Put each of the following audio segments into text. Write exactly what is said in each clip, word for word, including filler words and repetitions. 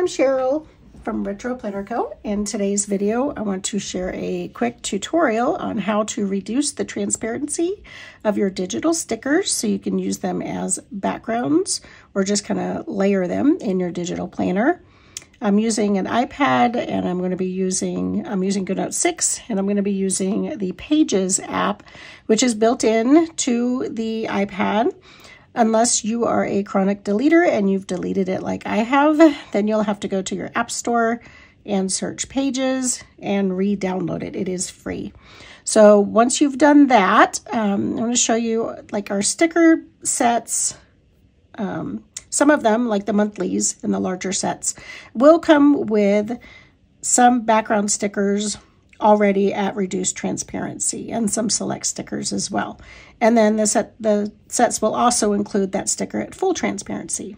I'm Cheryl from Retro Planner Co. In today's video, I want to share a quick tutorial on how to reduce the transparency of your digital stickers so you can use them as backgrounds or just kind of layer them in your digital planner. I'm using an iPad and I'm going to be using, I'm using GoodNotes six, and I'm going to be using the Pages app, which is built in to the iPad. Unless you are a chronic deleter and you've deleted it like I have, then you'll have to go to your app store and search Pages and re-download it. It is free. So once you've done that, um, I'm going to show you like our sticker sets. Um, some of them, like the monthlies and the larger sets, will come with some background stickers already at reduced transparency and some select stickers as well. And then the, set, the sets will also include that sticker at full transparency.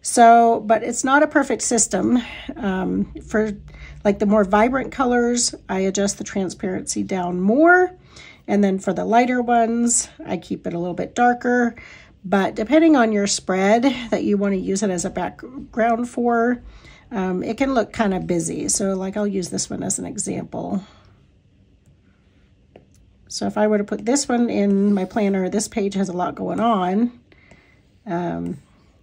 So, but it's not a perfect system. Um, for like the more vibrant colors, I adjust the transparency down more. And then for the lighter ones, I keep it a little bit darker. But depending on your spread that you want to use it as a background for, um, it can look kind of busy. So like I'll use this one as an example. So if I were to put this one in my planner, this page has a lot going on, um,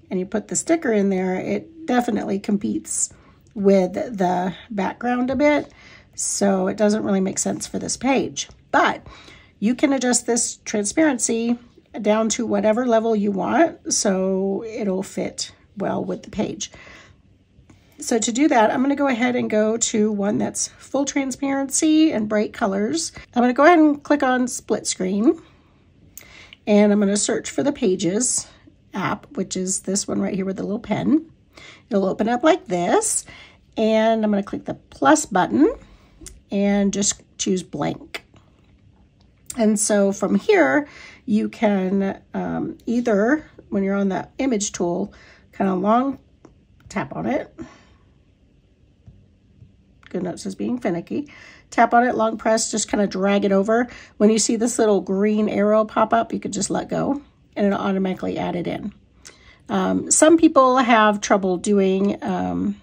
and you put the sticker in there, it definitely competes with the background a bit. So it doesn't really make sense for this page, but you can adjust this transparency down to whatever level you want, so it'll fit well with the page. So to do that, I'm going to go ahead and go to one that's full transparency and bright colors. I'm going to go ahead and click on split screen, and I'm going to search for the Pages app, which is this one right here with the little pen. It'll open up like this, and I'm going to click the plus button and just choose blank. And so from here, you can um, either, when you're on the image tool, kind of long tap on it. GoodNotes is being finicky. Tap on it, long press, just kind of drag it over. When you see this little green arrow pop up, you could just let go and it'll automatically add it in. Um, some people have trouble doing um,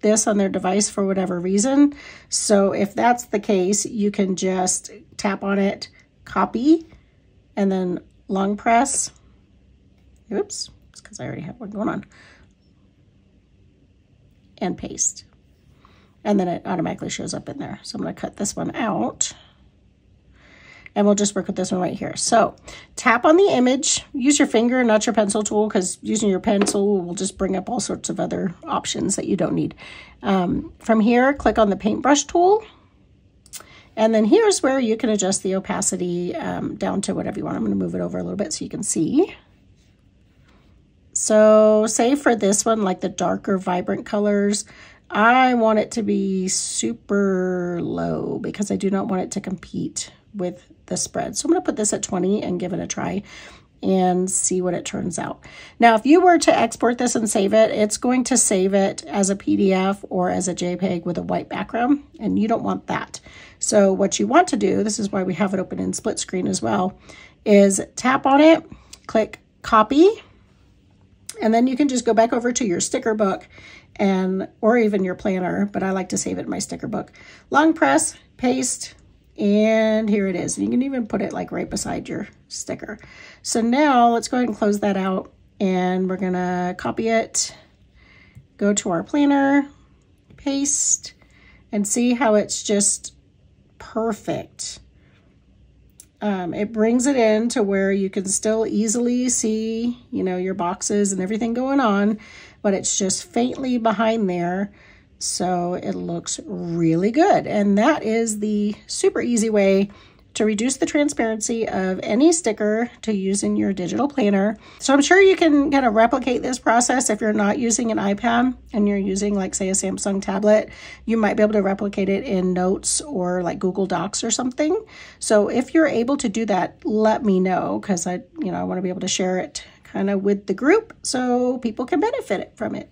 this on their device for whatever reason. So if that's the case, you can just tap on it, copy, and then long press. Oops, it's because I already have one going on. And paste. And then it automatically shows up in there. So I'm gonna cut this one out and we'll just work with this one right here. So tap on the image, use your finger, not your pencil tool, because using your pencil will just bring up all sorts of other options that you don't need. Um, from here, click on the paintbrush tool. And then here's where you can adjust the opacity um, down to whatever you want. I'm going to move it over a little bit so you can see. So say for this one, like the darker vibrant colors, I want it to be super low because I do not want it to compete with the spread. So I'm going to put this at twenty and give it a try and see what it turns out. Now, if you were to export this and save it, it's going to save it as a P D F or as a JPEG with a white background, and you don't want that. So what you want to do, this is why we have it open in split screen as well, is tap on it, click copy, and then you can just go back over to your sticker book and or even your planner, but I like to save it in my sticker book. Long press, paste, and here it is. And you can even put it like right beside your sticker. So now let's go ahead and close that out, and we're gonna copy it, go to our planner, paste, and see how it's just perfect. Um, it brings it in to where you can still easily see, you know, your boxes and everything going on, but it's just faintly behind there. So it looks really good. And that is the super easy way to reduce the transparency of any sticker to use in your digital planner. So I'm sure you can kind of replicate this process if you're not using an iPad and you're using like say a Samsung tablet, you might be able to replicate it in Notes or like Google Docs or something. So if you're able to do that, let me know, because I, you know, I want to be able to share it kind of with the group so people can benefit from it.